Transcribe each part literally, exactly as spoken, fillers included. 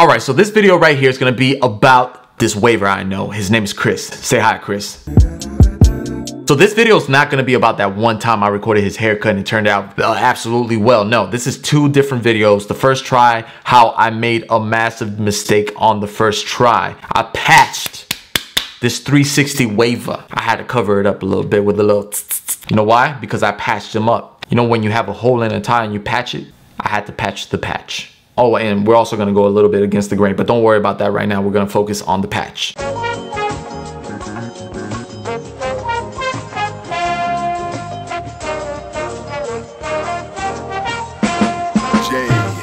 All right, so this video right here is gonna be about this waiver I know. His name is Chris. Say hi, Chris. So this video is not gonna be about that one time I recorded his haircut and it turned out uh, absolutely well. No, this is two different videos. The first try, how I made a massive mistake on the first try. I patched this three sixty waiver. I had to cover it up a little bit with a little tss. You know why? Because I patched them up. You know when you have a hole in a tie and you patch it? I had to patch the patch. Oh, and we're also gonna go a little bit against the grain, but don't worry about that right now. We're gonna focus on the patch.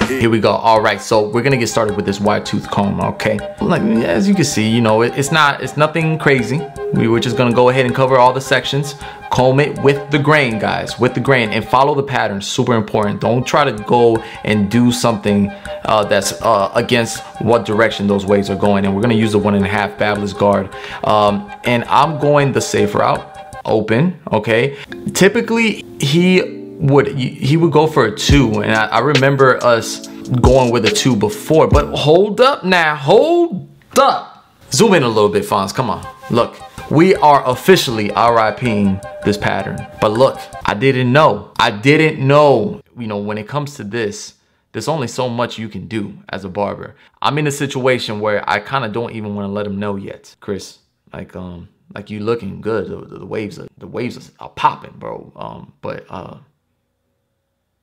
Here we go. All right, so we're gonna get started with this wide tooth comb, okay? Like, as you can see, you know, it, it's not, it's nothing crazy. We were just gonna go ahead and cover all the sections. Comb it with the grain, guys, with the grain, and follow the pattern. Super important. Don't try to go and do something uh, that's uh, against what direction those waves are going. And we're gonna use the one and a half BaByliss guard. Um, and I'm going the safe route, open, okay? Typically, he would he would go for a two, and I, I remember us going with a two before, but hold up now, hold up. Zoom in a little bit, Fonz, come on. Look, we are officially R I P ing this pattern, but look, I didn't know. I didn't know, you know, when it comes to this, there's only so much you can do as a barber. I'm in a situation where I kind of don't even want to let him know yet. Chris, like, um, like you looking good. The, the waves are, the waves are popping, bro. Um, but, uh,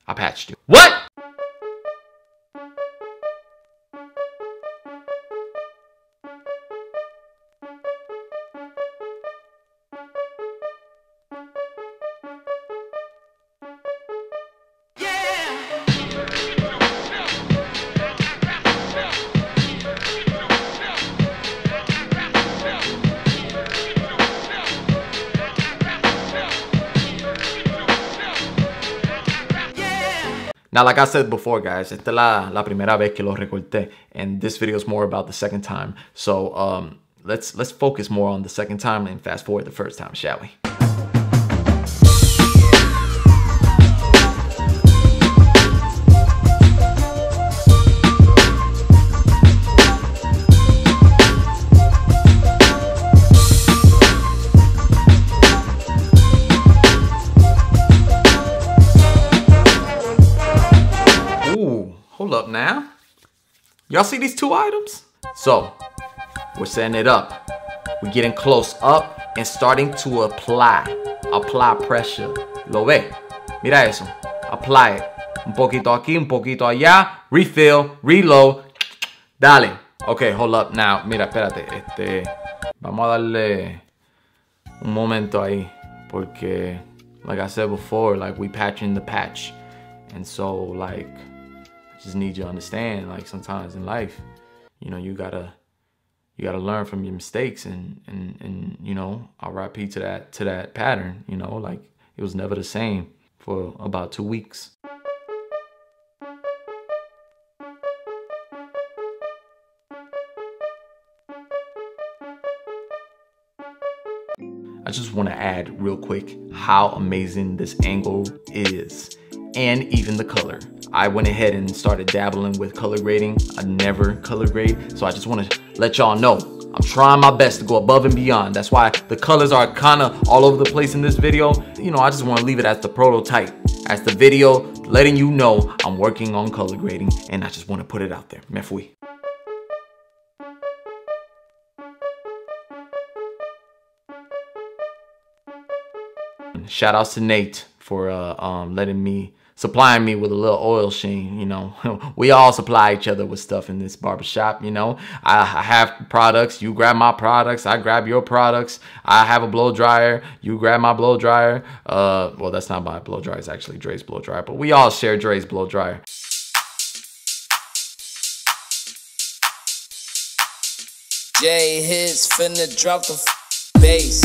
I patched you. What? Now, like I said before, guys, esta es la, la primera vez que lo recorté, and this video is more about the second time. So um, let's let's focus more on the second time and fast forward the first time, shall we? Up now, y'all see these two items? So we're setting it up, we're getting close up and starting to apply apply pressure. Lo ve, mira eso, apply it, un poquito aquí, un poquito allá, refill, reload, dale. Okay, hold up now, mira, espérate, este, vamos a darle un momento ahí, porque like I said before, like we patching the patch, and so like just need you to understand, like sometimes in life, you know, you gotta you gotta learn from your mistakes, and and and you know, R I P to that to that pattern, you know, like it was never the same for about two weeks. I just want to add real quick how amazing this angle is, and even the color. I went ahead and started dabbling with color grading. I never color grade, so I just wanna let y'all know, I'm trying my best to go above and beyond. That's why the colors are kinda all over the place in this video. You know, I just wanna leave it as the prototype, as the video, letting you know I'm working on color grading, and I just wanna put it out there. Me fui. Shout outs to Nate for uh, um, letting me, supplying me with a little oil sheen, you know. We all supply each other with stuff in this barbershop, you know. I, I have products, you grab my products, I grab your products. I have a blow dryer, you grab my blow dryer. Uh, well, that's not my blow dryer, it's actually Dre's blow dryer, but we all share Dre's blow dryer. J H I T Z finna drop the bass.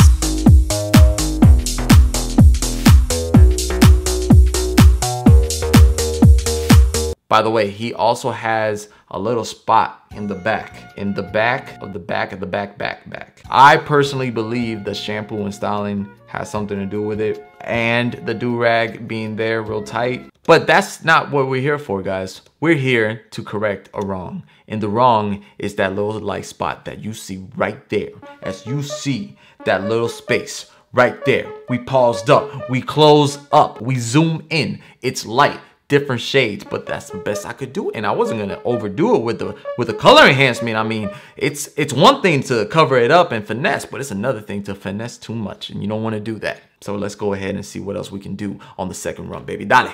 By the way, he also has a little spot in the back, in the back of the back of the back, back, back. I personally believe the shampoo and styling has something to do with it, and the do-rag being there real tight. But that's not what we're here for, guys. We're here to correct a wrong. And the wrong is that little light spot that you see right there. As you see that little space right there, we paused up, we close up, we zoom in. It's light, different shades, but that's the best I could do. And I wasn't gonna overdo it with the with the color enhancement. I mean, it's it's one thing to cover it up and finesse, but it's another thing to finesse too much, and you don't wanna do that. So let's go ahead and see what else we can do on the second run, baby. Dale.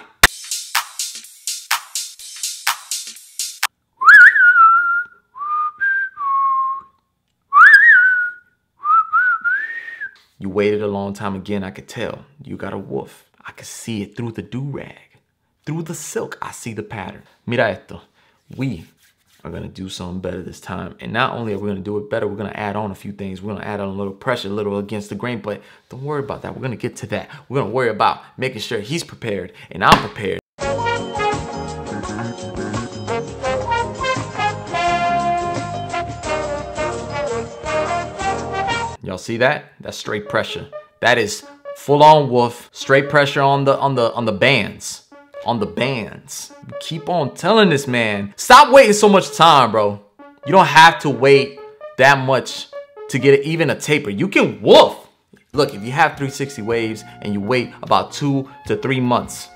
You waited a long time again, I could tell. You got a wolf. I could see it through the do-rag. Through the silk, I see the pattern. Mira esto. We are gonna do something better this time. And not only are we gonna do it better, we're gonna add on a few things. We're gonna add on a little pressure, a little against the grain, but don't worry about that. We're gonna get to that. We're gonna worry about making sure he's prepared and I'm prepared. Y'all see that? That's straight pressure. That is full-on wolf. Straight pressure on the on the on the bands. On the bands. You keep on telling this man. Stop waiting so much time, bro. You don't have to wait that much to get even a taper. You can wolf. Look, if you have three sixty waves and you wait about two to three months,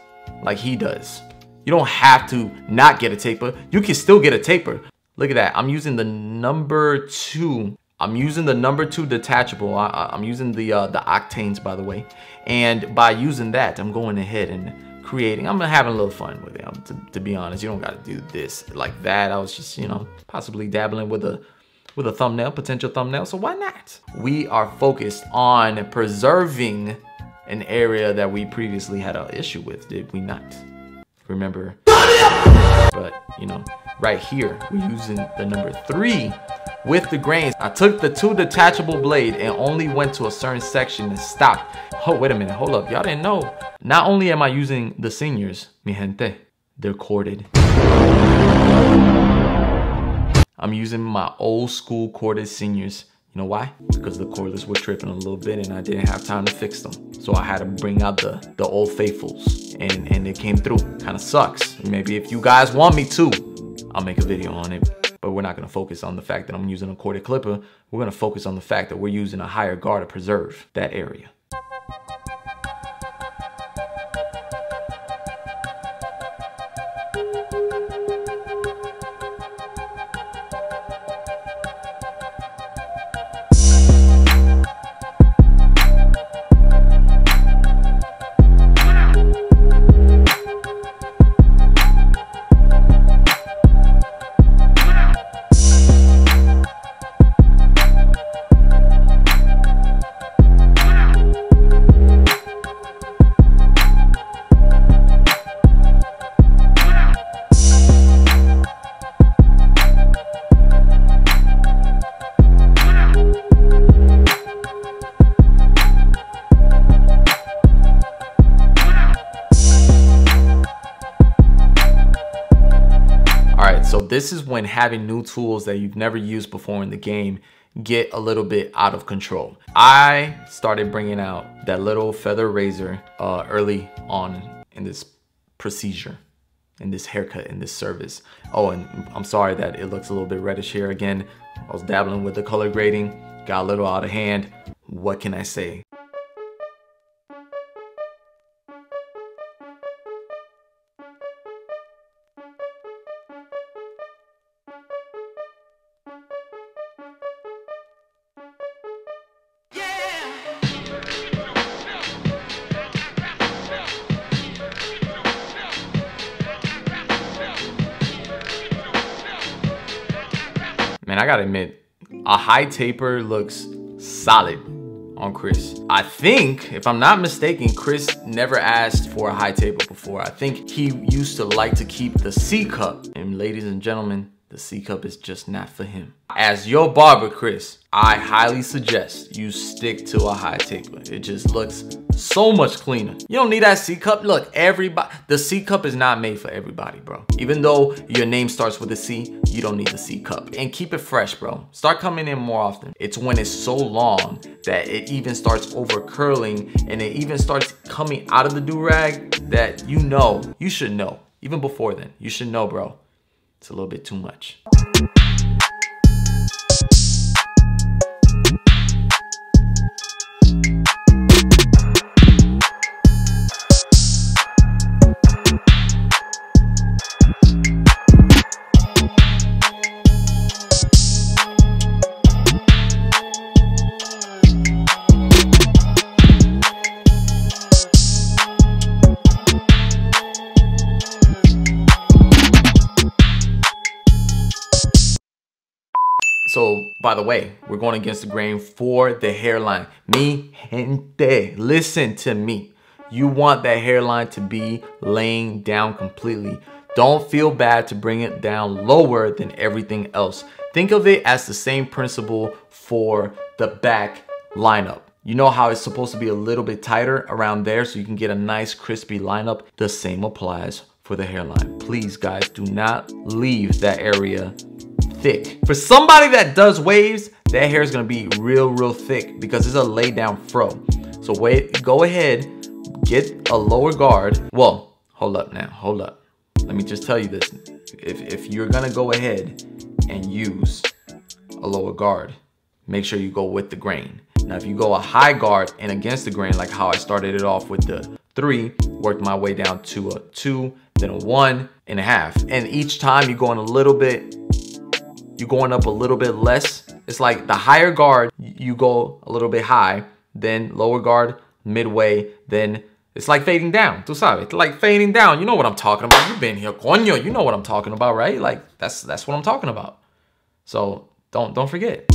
like he does, you don't have to not get a taper. You can still get a taper. Look at that. I'm using the number two. I'm using the number two detachable. I, I, I'm using the uh, the octanes, by the way. And by using that, I'm going ahead and creating. I'm having a little fun with it, I'm, to, to be honest. You don't got to do this like that. I was just, you know, possibly dabbling with a, with a thumbnail, potential thumbnail. So why not? We are focused on preserving an area that we previously had an issue with, did we not? Remember? But, you know, right here, we're using the number three. With the grains, I took the two detachable blade and only went to a certain section and stopped. Oh, wait a minute, hold up, y'all didn't know. Not only am I using the seniors, mi gente, they're corded. I'm using my old school corded seniors. You know why? Because the cordless were tripping a little bit and I didn't have time to fix them. So I had to bring out the, the old faithfuls and, and it came through. Kinda sucks. Maybe if you guys want me to, I'll make a video on it. But we're not gonna focus on the fact that I'm using a corded clipper. We're gonna focus on the fact that we're using a higher guard to preserve that area. This is when having new tools that you've never used before in the game get a little bit out of control. I started bringing out that little feather razor uh, early on in this procedure, in this haircut, in this service. Oh, and I'm sorry that it looks a little bit reddish here again. I was dabbling with the color grading, got a little out of hand. What can I say? Man, I gotta admit, a high taper looks solid on Chris. I think, if I'm not mistaken, Chris never asked for a high taper before. I think he used to like to keep the C cup. And ladies and gentlemen, the C cup is just not for him. As your barber, Chris, I highly suggest you stick to a high taper. It just looks so much cleaner. You don't need that C cup. Look, everybody, the C cup is not made for everybody, bro. Even though your name starts with a C, you don't need the C cup. And keep it fresh, bro. Start coming in more often. It's when it's so long that it even starts over curling and it even starts coming out of the do-rag that you know, you should know, even before then, you should know, bro, it's a little bit too much. So, by the way, we're going against the grain for the hairline. Mi gente, listen to me. You want that hairline to be laying down completely. Don't feel bad to bring it down lower than everything else. Think of it as the same principle for the back lineup. You know how it's supposed to be a little bit tighter around there so you can get a nice crispy lineup? The same applies for the hairline. Please, guys, do not leave that area thick. For somebody that does waves, that hair is gonna be real, real thick because it's a lay down fro. So wait, go ahead, get a lower guard. Well, hold up now, hold up. Let me just tell you this. If, if you're gonna go ahead and use a lower guard, make sure you go with the grain. Now, if you go a high guard and against the grain, like how I started it off with the three, worked my way down to a two, then a one and a half. And each time you're going a little bit, you're going up a little bit less. It's like the higher guard, you go a little bit high, then lower guard, midway, then it's like fading down. Tu sabes, like fading down. You know what I'm talking about. You've been here, coño. You know what I'm talking about, right? Like that's that's what I'm talking about. So don't don't forget.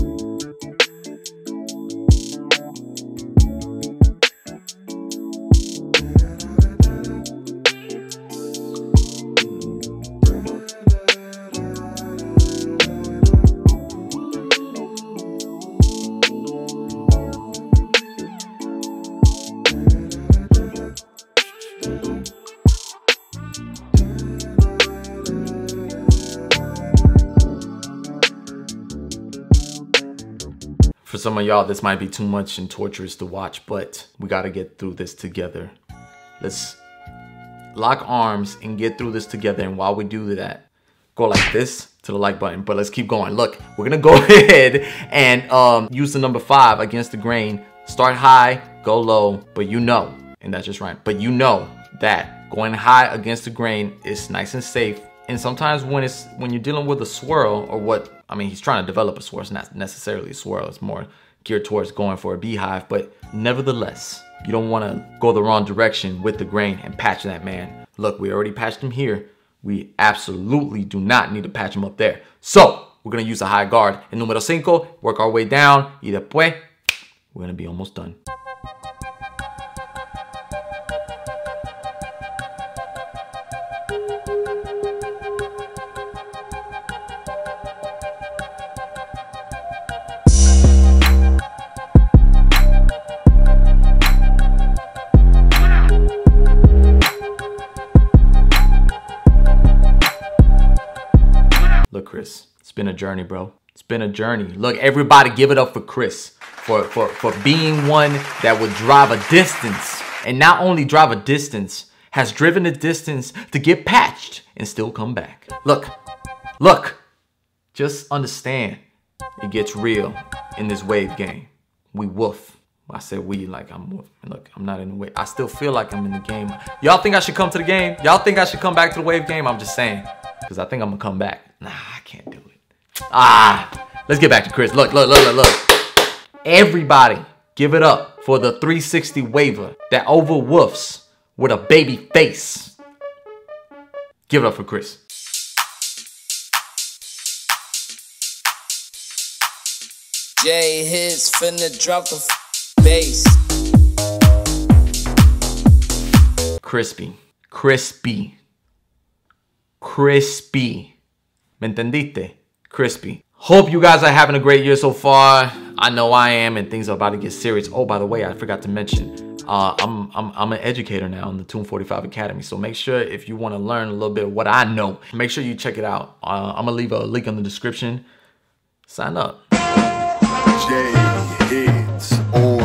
For some of y'all, this might be too much and torturous to watch, but we gotta get through this together. Let's lock arms and get through this together. And while we do that, go like this to the like button, but let's keep going. Look, we're gonna go ahead and um, use the number five against the grain. Start high, go low, but you know, and that's just right, but you know that going high against the grain is nice and safe. And sometimes when it's when you're dealing with a swirl or what, I mean, he's trying to develop a swirl. It's not necessarily a swirl. It's more geared towards going for a beehive. But nevertheless, you don't want to go the wrong direction with the grain and patch that man. Look, we already patched him here. We absolutely do not need to patch him up there. So we're going to use a high guard. En número cinco, work our way down. Y después, we're going to be almost done. Chris, it's been a journey, bro. It's been a journey. Look, everybody give it up for Chris for, for, for being one that would drive a distance, and not only drive a distance, has driven a distance to get patched and still come back. Look, look, just understand it gets real in this wave game. We woof. I said we like I'm woof. Look, I'm not in the wave. I still feel like I'm in the game. Y'all think I should come to the game? Y'all think I should come back to the wave game? I'm just saying. Because I think I'm gonna come back. Nah, I can't do it. Ah, let's get back to Chris. Look, look, look, look, look. Everybody, give it up for the three sixty waver that over woofs with a baby face. Give it up for Chris. J H I T Z finna drop the bass. Crispy, crispy. Crispy. ¿Me entendiste? Crispy. Hope you guys are having a great year so far. I know I am, and things are about to get serious. Oh, by the way, I forgot to mention, uh, I'm, I'm, I'm an educator now in the Tomb forty-five Academy. So make sure if you want to learn a little bit of what I know, make sure you check it out. Uh, I'm going to leave a link in the description. Sign up. J H I T Z.